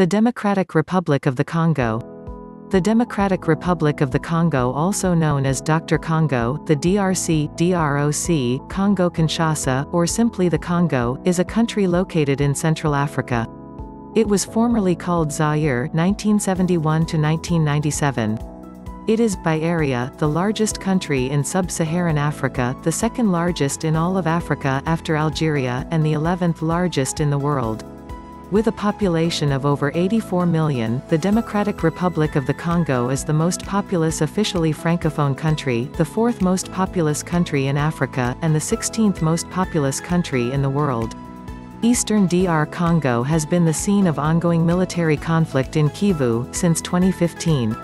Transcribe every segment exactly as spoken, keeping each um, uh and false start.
The Democratic Republic of the Congo. The Democratic Republic of the Congo, also known as Doctor Congo, the D R C, D R O C, Congo Kinshasa, or simply the Congo, is a country located in Central Africa. It was formerly called Zaire nineteen seventy-one to nineteen ninety-seven. It is, by area, the largest country in sub-Saharan Africa, the second largest in all of Africa after Algeria, and the eleventh largest in the world. With a population of over eighty-four million, the Democratic Republic of the Congo is the most populous officially francophone country, the fourth most populous country in Africa, and the sixteenth most populous country in the world. Eastern D R Congo has been the scene of ongoing military conflict in Kivu since twenty fifteen.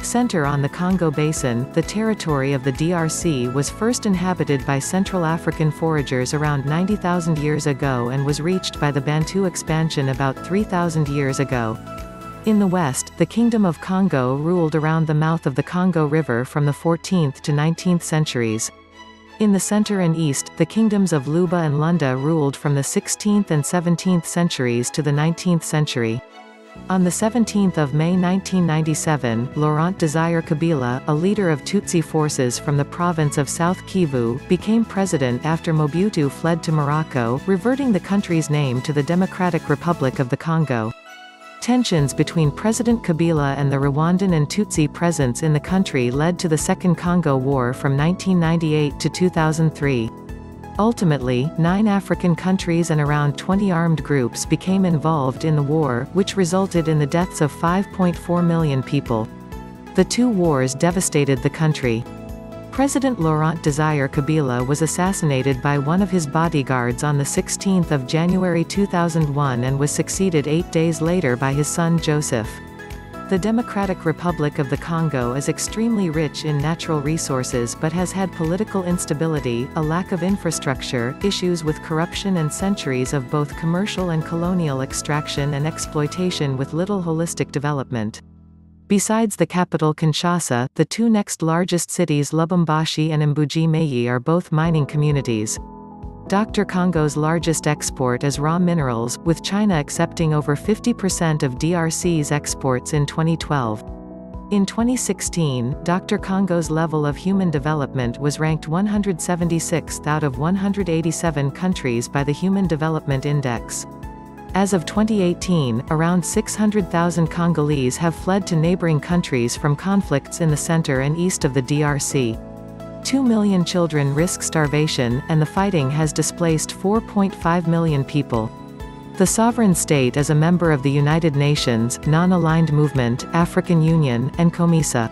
Center on the Congo Basin, the territory of the D R C was first inhabited by Central African foragers around ninety thousand years ago and was reached by the Bantu expansion about three thousand years ago. In the west, the Kingdom of Congo ruled around the mouth of the Congo River from the fourteenth to nineteenth centuries. In the center and east, the kingdoms of Luba and Lunda ruled from the sixteenth and seventeenth centuries to the nineteenth century. On the seventeenth of May nineteen ninety-seven, Laurent Desire Kabila, a leader of Tutsi forces from the province of South Kivu, became president after Mobutu fled to Morocco, reverting the country's name to the Democratic Republic of the Congo. Tensions between President Kabila and the Rwandan and Tutsi presence in the country led to the Second Congo War from nineteen ninety-eight to two thousand three. Ultimately, nine African countries and around twenty armed groups became involved in the war, which resulted in the deaths of five point four million people. The two wars devastated the country. President Laurent Desire Kabila was assassinated by one of his bodyguards on the sixteenth of January two thousand one and was succeeded eight days later by his son Joseph. The Democratic Republic of the Congo is extremely rich in natural resources but has had political instability, a lack of infrastructure, issues with corruption and centuries of both commercial and colonial extraction and exploitation with little holistic development. Besides the capital Kinshasa, the two next largest cities Lubumbashi and Mbuji-Mayi are both mining communities. Doctor Congo's largest export is raw minerals, with China accepting over fifty percent of D R C's exports in twenty twelve. In twenty sixteen, Doctor Congo's level of human development was ranked one hundred seventy-sixth out of one hundred eighty-seven countries by the Human Development Index. As of twenty eighteen, around six hundred thousand Congolese have fled to neighboring countries from conflicts in the center and east of the D R C. two million children risk starvation, and the fighting has displaced four point five million people. The sovereign state is a member of the United Nations, Non-Aligned Movement, African Union, and COMESA.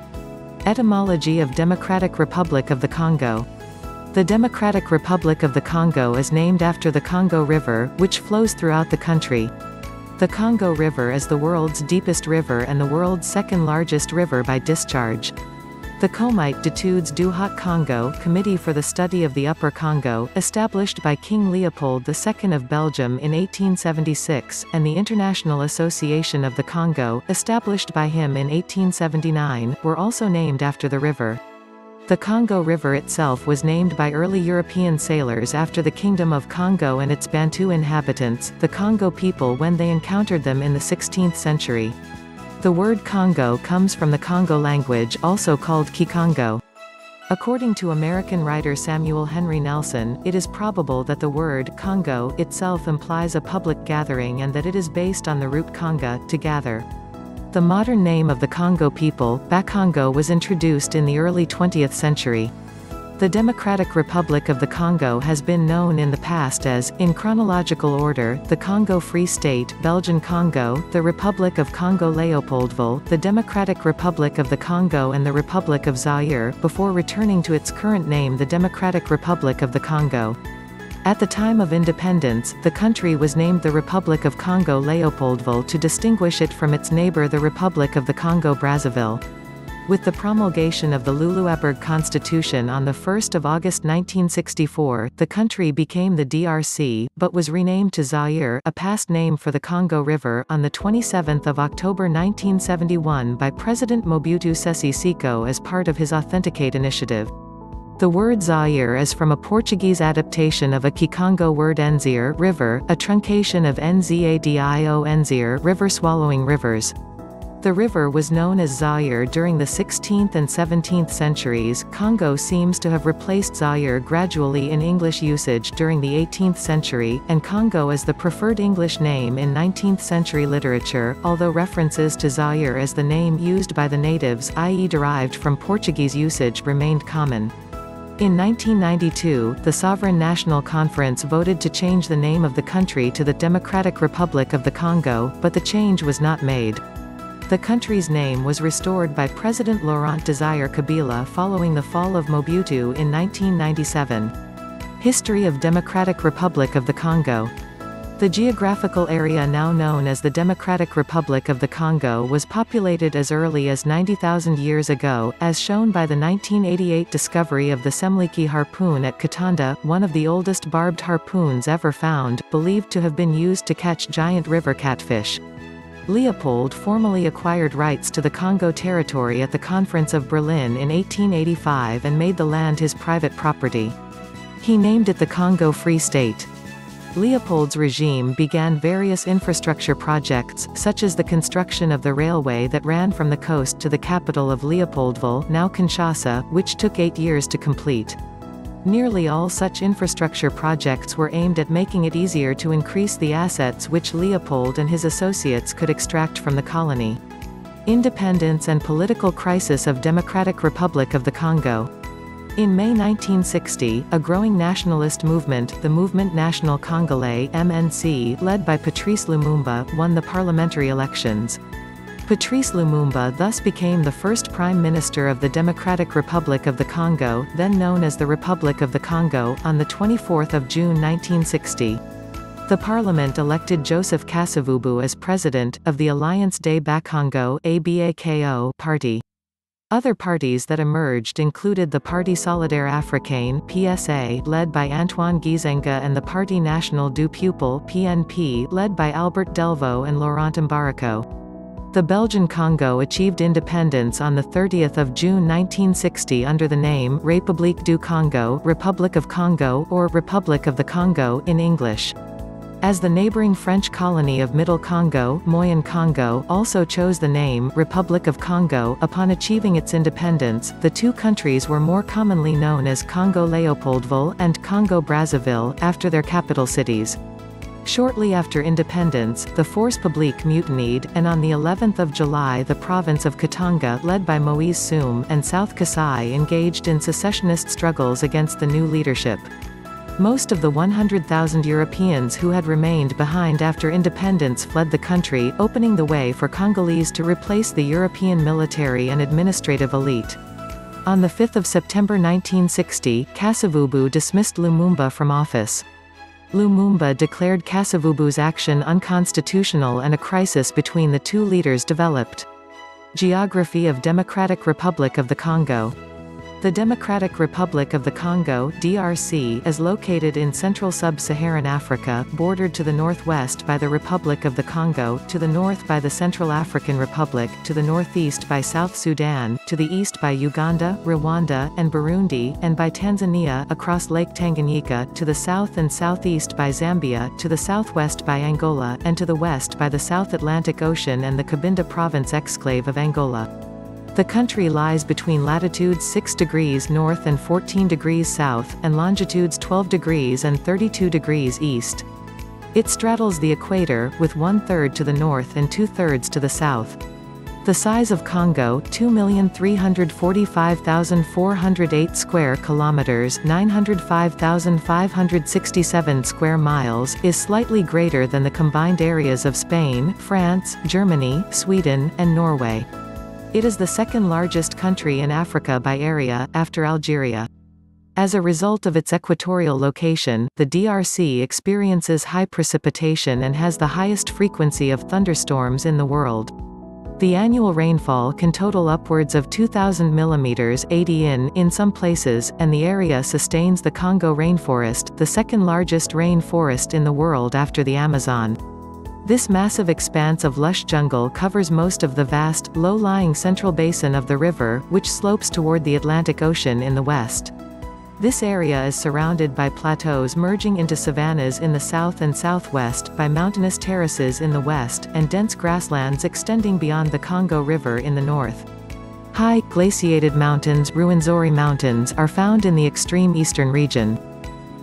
Etymology of Democratic Republic of the Congo. The Democratic Republic of the Congo is named after the Congo River, which flows throughout the country. The Congo River is the world's deepest river and the world's second largest river by discharge. The Comite d'études du Haut Congo Committee for the Study of the Upper Congo, established by King Leopold the Second of Belgium in eighteen seventy-six, and the International Association of the Congo, established by him in eighteen seventy-nine, were also named after the river. The Congo River itself was named by early European sailors after the Kingdom of Congo and its Bantu inhabitants, the Congo people, when they encountered them in the sixteenth century. The word Congo comes from the Congo language, also called Kikongo. According to American writer Samuel Henry Nelson, it is probable that the word Congo itself implies a public gathering and that it is based on the root conga, to gather. The modern name of the Congo people, Bakongo, was introduced in the early twentieth century. The Democratic Republic of the Congo has been known in the past as, in chronological order, the Congo Free State, Belgian Congo, the Republic of Congo Leopoldville, the Democratic Republic of the Congo and the Republic of Zaire, before returning to its current name the Democratic Republic of the Congo. At the time of independence, the country was named the Republic of Congo Leopoldville to distinguish it from its neighbor the Republic of the Congo Brazzaville. With the promulgation of the Luluaburg Constitution on the first of August nineteen sixty-four, the country became the D R C, but was renamed to Zaire, a past name for the Congo River, on twenty-seventh of October nineteen seventy-one by President Mobutu Sese Seko as part of his Authenticate initiative. The word Zaire is from a Portuguese adaptation of a Kikongo word Enzir river, a truncation of N Z A D I O Enzir river swallowing rivers. The river was known as Zaire during the sixteenth and seventeenth centuries. Congo seems to have replaced Zaire gradually in English usage during the eighteenth century, and Congo is the preferred English name in nineteenth century literature, although references to Zaire as the name used by the natives, that is derived from Portuguese usage, remained common. In nineteen ninety-two, the Sovereign National Conference voted to change the name of the country to the Democratic Republic of the Congo, but the change was not made. The country's name was restored by President Laurent Désiré Kabila following the fall of Mobutu in nineteen ninety-seven. History of Democratic Republic of the Congo. The geographical area now known as the Democratic Republic of the Congo was populated as early as ninety thousand years ago, as shown by the nineteen eighty-eight discovery of the Semliki harpoon at Katanda, one of the oldest barbed harpoons ever found, believed to have been used to catch giant river catfish. Leopold formally acquired rights to the Congo territory at the Conference of Berlin in eighteen eighty-five and made the land his private property. He named it the Congo Free State. Leopold's regime began various infrastructure projects, such as the construction of the railway that ran from the coast to the capital of Leopoldville, now Kinshasa, which took eight years to complete. Nearly all such infrastructure projects were aimed at making it easier to increase the assets which Leopold and his associates could extract from the colony. Independence and political crisis of Democratic Republic of the Congo. In May nineteen sixty, a growing nationalist movement, the Movement National Congolais (M N C), led by Patrice Lumumba, won the parliamentary elections. Patrice Lumumba thus became the first Prime Minister of the Democratic Republic of the Congo, then known as the Republic of the Congo, on the twenty-fourth of June nineteen sixty. The parliament elected Joseph Kasavubu as president, of the Alliance des Bas-Congo (A B A K O) party. Other parties that emerged included the Parti Solidaire Africain (P S A), led by Antoine Gizenga, and the Parti National du Peuple (P N P), led by Albert Delvaux and Laurent Mbarako. The Belgian Congo achieved independence on the thirtieth of June nineteen sixty under the name République du Congo, Republic of Congo, or Republic of the Congo in English. As the neighboring French colony of Middle Congo, Moyen Congo, also chose the name Republic of Congo upon achieving its independence, the two countries were more commonly known as Congo-Leopoldville and Congo-Brazzaville, after their capital cities. Shortly after independence, the Force Publique mutinied, and on the eleventh of July the province of Katanga, led by Moïse Soum, and South Kasai engaged in secessionist struggles against the new leadership. Most of the one hundred thousand Europeans who had remained behind after independence fled the country, opening the way for Congolese to replace the European military and administrative elite. On the fifth of September nineteen sixty, Kasavubu dismissed Lumumba from office. Lumumba declared Kasavubu's action unconstitutional, and a crisis between the two leaders developed. Geography of Democratic Republic of the Congo. The Democratic Republic of the Congo (D R C) is located in central sub-Saharan Africa, bordered to the northwest by the Republic of the Congo, to the north by the Central African Republic, to the northeast by South Sudan, to the east by Uganda, Rwanda, and Burundi, and by Tanzania across Lake Tanganyika, to the south and southeast by Zambia, to the southwest by Angola, and to the west by the South Atlantic Ocean and the Cabinda Province exclave of Angola. The country lies between latitudes six degrees north and fourteen degrees south, and longitudes twelve degrees and thirty-two degrees east. It straddles the equator, with one-third to the north and two-thirds to the south. The size of Congo, two million three hundred forty-five thousand four hundred eight square kilometers, nine hundred five thousand five hundred sixty-seven square miles, is slightly greater than the combined areas of Spain, France, Germany, Sweden, and Norway. It is the second largest country in Africa by area, after Algeria. As a result of its equatorial location, the D R C experiences high precipitation and has the highest frequency of thunderstorms in the world. The annual rainfall can total upwards of two thousand millimeters (eighty inches) in some places, and the area sustains the Congo rainforest, the second largest rainforest in the world after the Amazon. This massive expanse of lush jungle covers most of the vast, low-lying central basin of the river, which slopes toward the Atlantic Ocean in the west. This area is surrounded by plateaus merging into savannas in the south and southwest, by mountainous terraces in the west, and dense grasslands extending beyond the Congo River in the north. High, glaciated mountains, Ruwenzori Mountains, are found in the extreme eastern region.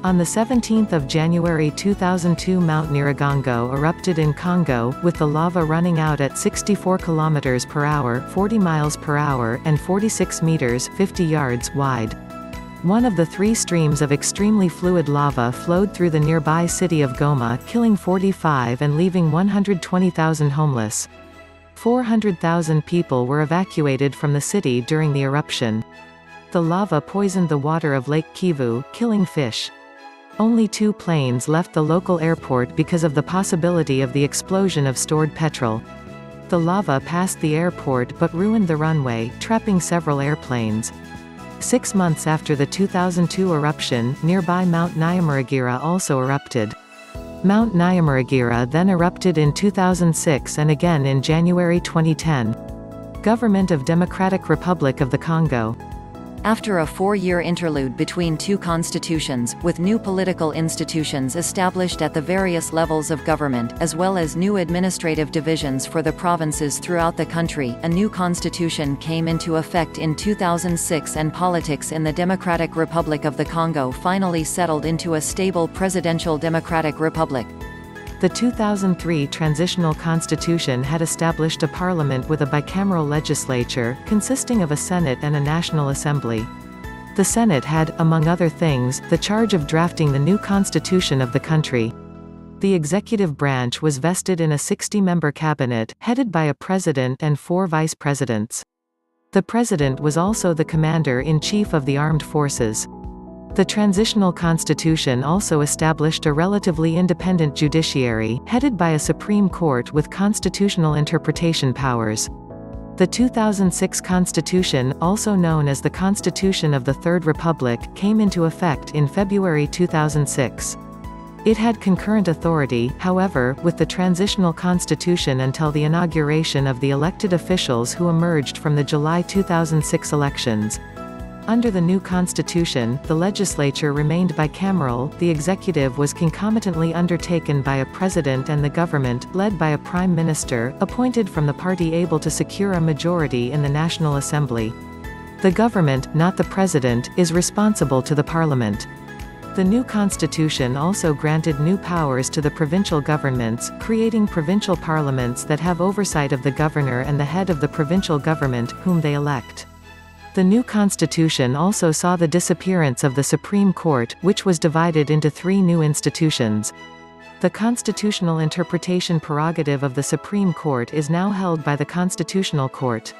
On the seventeenth of January two thousand two, Mount Nyiragongo erupted in Congo, with the lava running out at sixty-four kilometers per hour, forty miles per hour, and forty-six meters, fifty yards wide. One of the three streams of extremely fluid lava flowed through the nearby city of Goma, killing forty-five and leaving one hundred twenty thousand homeless. four hundred thousand people were evacuated from the city during the eruption. The lava poisoned the water of Lake Kivu, killing fish. Only two planes left the local airport because of the possibility of the explosion of stored petrol. The lava passed the airport but ruined the runway, trapping several airplanes. Six months after the two thousand two eruption, nearby Mount Nyamuragira also erupted. Mount Nyamuragira then erupted in two thousand six and again in January twenty ten. Government of Democratic Republic of the Congo. After a four-year interlude between two constitutions, with new political institutions established at the various levels of government, as well as new administrative divisions for the provinces throughout the country, a new constitution came into effect in two thousand six, and politics in the Democratic Republic of the Congo finally settled into a stable presidential democratic republic. The two thousand three transitional constitution had established a parliament with a bicameral legislature, consisting of a Senate and a National Assembly. The Senate had, among other things, the charge of drafting the new constitution of the country. The executive branch was vested in a sixty-member cabinet, headed by a president and four vice presidents. The president was also the commander-in-chief of the armed forces. The transitional constitution also established a relatively independent judiciary, headed by a Supreme Court with constitutional interpretation powers. The two thousand six constitution, also known as the Constitution of the Third Republic, came into effect in February two thousand six. It had concurrent authority, however, with the transitional constitution until the inauguration of the elected officials who emerged from the July two thousand six elections. Under the new constitution, the legislature remained bicameral, the executive was concomitantly undertaken by a president, and the government, led by a prime minister, appointed from the party able to secure a majority in the National Assembly. The government, not the president, is responsible to the parliament. The new constitution also granted new powers to the provincial governments, creating provincial parliaments that have oversight of the governor and the head of the provincial government, whom they elect. The new constitution also saw the disappearance of the Supreme Court, which was divided into three new institutions. The constitutional interpretation prerogative of the Supreme Court is now held by the Constitutional Court.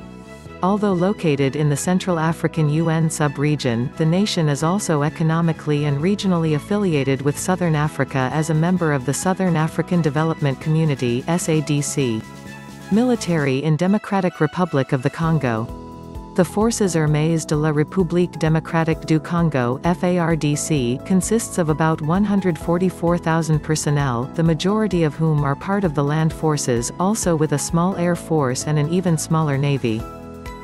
Although located in the Central African U N sub-region, the nation is also economically and regionally affiliated with Southern Africa as a member of the Southern African Development Community (S A D C). Military in Democratic Republic of the Congo. The Forces Armées de la République démocratique du Congo (F A R D C) consists of about one hundred forty-four thousand personnel, the majority of whom are part of the land forces, also with a small air force and an even smaller navy.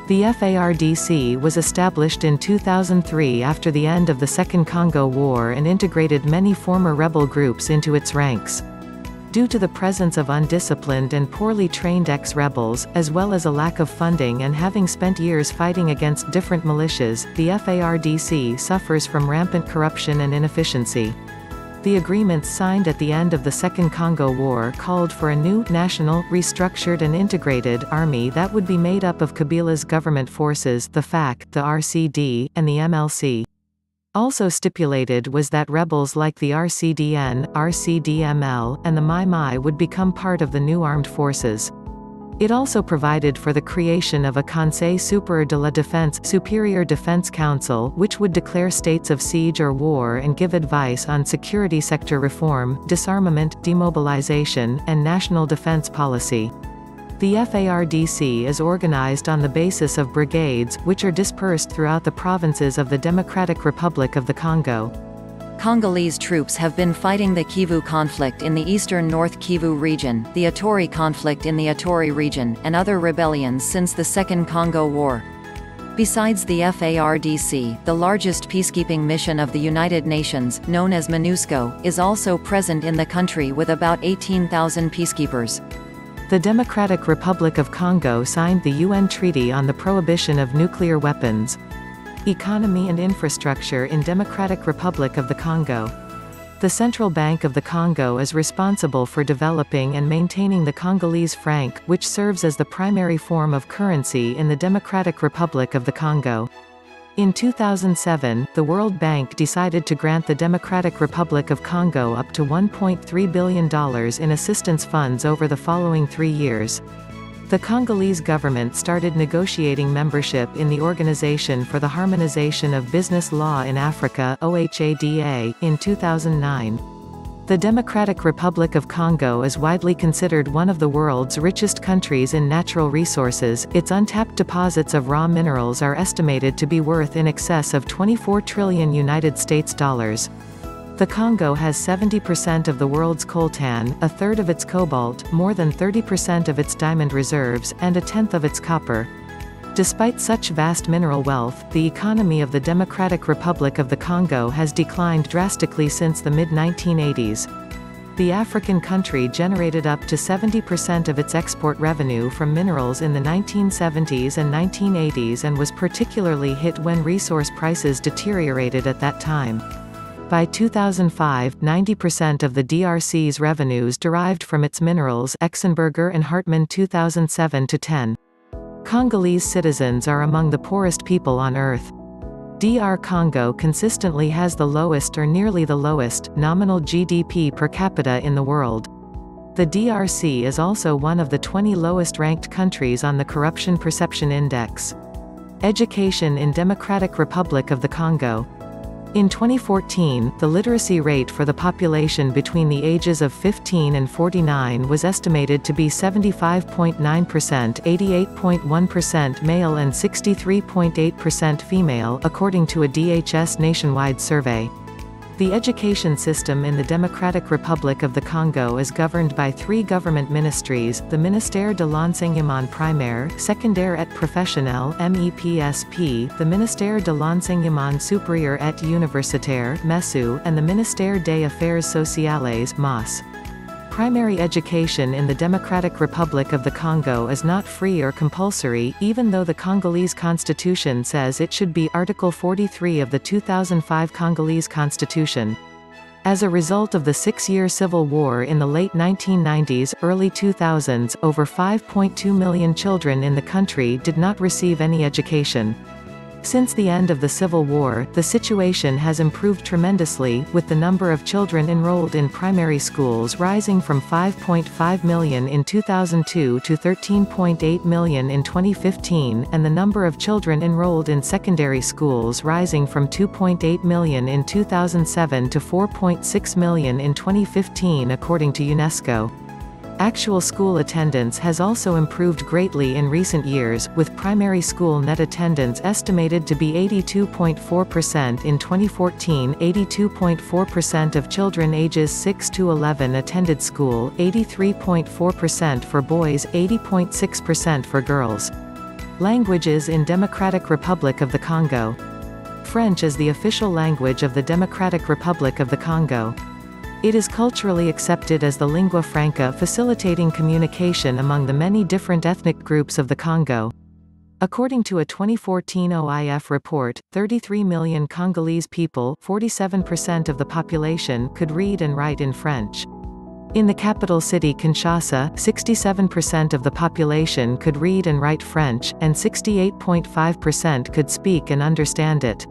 The F A R D C was established in two thousand three after the end of the Second Congo War and integrated many former rebel groups into its ranks. Due to the presence of undisciplined and poorly trained ex-rebels, as well as a lack of funding and having spent years fighting against different militias, the F A R D C suffers from rampant corruption and inefficiency. The agreements signed at the end of the Second Congo War called for a new, national, restructured and integrated army that would be made up of Kabila's government forces, the F A C, the R C D, and the M L C. Also stipulated was that rebels like the R C D N, R C D M L, and the Mai-Mai would become part of the new armed forces. It also provided for the creation of a Conseil Supérieur de la Défense, Superior Defense Council, which would declare states of siege or war and give advice on security sector reform, disarmament, demobilization, and national defense policy. The F A R D C is organized on the basis of brigades, which are dispersed throughout the provinces of the Democratic Republic of the Congo. Congolese troops have been fighting the Kivu conflict in the eastern North Kivu region, the Ituri conflict in the Ituri region, and other rebellions since the Second Congo War. Besides the F A R D C, the largest peacekeeping mission of the United Nations, known as MONUSCO, is also present in the country with about eighteen thousand peacekeepers. The Democratic Republic of Congo signed the U N Treaty on the Prohibition of Nuclear Weapons. Economy and infrastructure in Democratic Republic of the Congo. The Central Bank of the Congo is responsible for developing and maintaining the Congolese franc, which serves as the primary form of currency in the Democratic Republic of the Congo. In two thousand seven, the World Bank decided to grant the Democratic Republic of Congo up to one point three billion dollars in assistance funds over the following three years. The Congolese government started negotiating membership in the Organization for the Harmonization of Business Law in Africa (O H A D A) in two thousand nine. The Democratic Republic of Congo is widely considered one of the world's richest countries in natural resources. Its untapped deposits of raw minerals are estimated to be worth in excess of twenty-four trillion United States dollars. The Congo has seventy percent of the world's coltan, a third of its cobalt, more than thirty percent of its diamond reserves, and a tenth of its copper. Despite such vast mineral wealth, the economy of the Democratic Republic of the Congo has declined drastically since the mid nineteen eighties. The African country generated up to seventy percent of its export revenue from minerals in the nineteen seventies and nineteen eighties and was particularly hit when resource prices deteriorated at that time. By two thousand five, ninety percent of the D R C's revenues derived from its minerals. Exenberger and Hartman two thousand seven to ten. Congolese citizens are among the poorest people on earth. D R Congo consistently has the lowest or nearly the lowest nominal G D P per capita in the world. The D R C is also one of the twenty lowest ranked countries on the Corruption Perception Index. Education in Democratic Republic of the Congo. In twenty fourteen, the literacy rate for the population between the ages of fifteen and forty-nine was estimated to be seventy-five point nine percent, eighty-eight point one percent male and sixty-three point eight percent female, according to a D H S nationwide survey. The education system in the Democratic Republic of the Congo is governed by three government ministries, the Ministère de l'Enseignement Primaire, Secondaire et Professionnel M E P S P, the Ministère de l'Enseignement Supérieur et Universitaire M E S U, and the Ministère des Affaires Sociales M A S. Primary education in the Democratic Republic of the Congo is not free or compulsory, even though the Congolese constitution says it should be. Article forty-three of the two thousand five Congolese constitution. As a result of the six-year civil war in the late nineteen nineties, early two thousands, over five point two million children in the country did not receive any education. Since the end of the Civil War, the situation has improved tremendously, with the number of children enrolled in primary schools rising from five point five million in two thousand two to thirteen point eight million in twenty fifteen, and the number of children enrolled in secondary schools rising from two point eight million in two thousand seven to four point six million in twenty fifteen, according to UNESCO. Actual school attendance has also improved greatly in recent years, with primary school net attendance estimated to be eighty-two point four percent in twenty fourteen. eighty-two point four percent of children ages six to eleven attended school, eighty-three point four percent for boys, eighty point six percent for girls. Languages in Democratic Republic of the Congo. French is the official language of the Democratic Republic of the Congo. It is culturally accepted as the lingua franca, facilitating communication among the many different ethnic groups of the Congo. According to a twenty fourteen O I F report, thirty-three million Congolese people, forty-seven percent of the population, could read and write in French. In the capital city Kinshasa, sixty-seven percent of the population could read and write French, and sixty-eight point five percent could speak and understand it.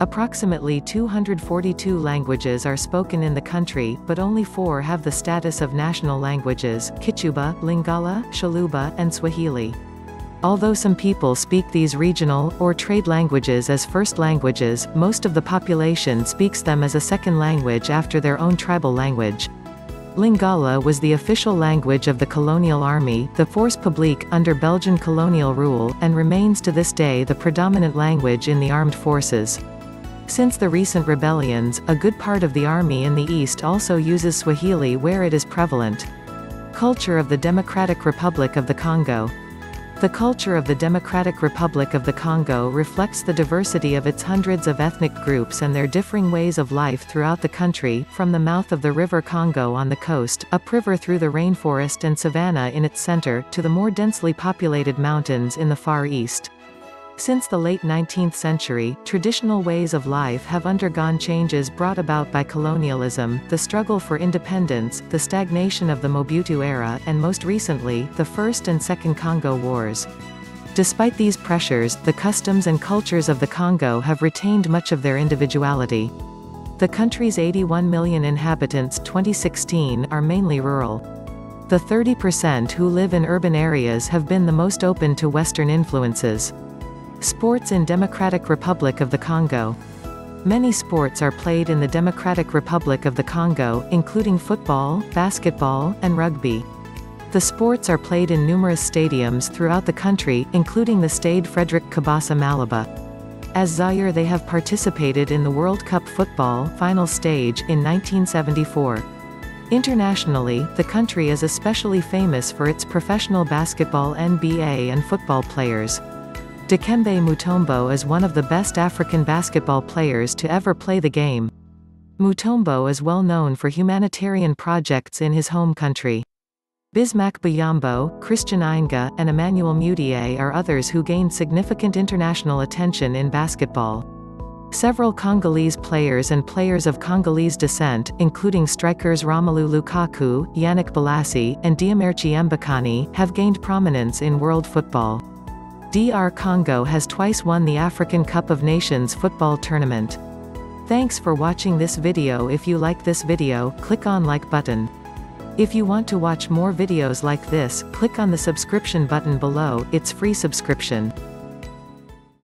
Approximately two hundred forty-two languages are spoken in the country, but only four have the status of national languages: Kichuba, Lingala, Shaluba, and Swahili. Although some people speak these regional, or trade languages as first languages, most of the population speaks them as a second language after their own tribal language. Lingala was the official language of the colonial army, the Force Publique, under Belgian colonial rule, and remains to this day the predominant language in the armed forces. Since the recent rebellions, a good part of the army in the east also uses Swahili where it is prevalent. Culture of the Democratic Republic of the Congo. The culture of the Democratic Republic of the Congo reflects the diversity of its hundreds of ethnic groups and their differing ways of life throughout the country, from the mouth of the River Congo on the coast, upriver through the rainforest and savanna in its center, to the more densely populated mountains in the Far East. Since the late nineteenth century, traditional ways of life have undergone changes brought about by colonialism, the struggle for independence, the stagnation of the Mobutu era, and most recently, the First and Second Congo Wars. Despite these pressures, the customs and cultures of the Congo have retained much of their individuality. The country's eighty-one million inhabitants twenty sixteen are mainly rural. The thirty percent who live in urban areas have been the most open to Western influences. Sports in Democratic Republic of the Congo. Many sports are played in the Democratic Republic of the Congo, including football, basketball, and rugby. The sports are played in numerous stadiums throughout the country, including the Stade Frédéric Kabasa Malaba. As Zaire, they have participated in the World Cup football final stage in nineteen seventy-four. Internationally, the country is especially famous for its professional basketball N B A and football players. Dikembe Mutombo is one of the best African basketball players to ever play the game. Mutombo is well known for humanitarian projects in his home country. Bismack Biyombo, Christian Ainga, and Emmanuel Mudiay are others who gained significant international attention in basketball. Several Congolese players and players of Congolese descent, including strikers Romelu Lukaku, Yannick Bolasie, and Diamerchi Mbakani, have gained prominence in world football. D R Congo has twice won the African Cup of Nations football tournament. Thanks for watching this video. If you like this video, click on like button. If you want to watch more videos like this, click on the subscription button below. It's free subscription.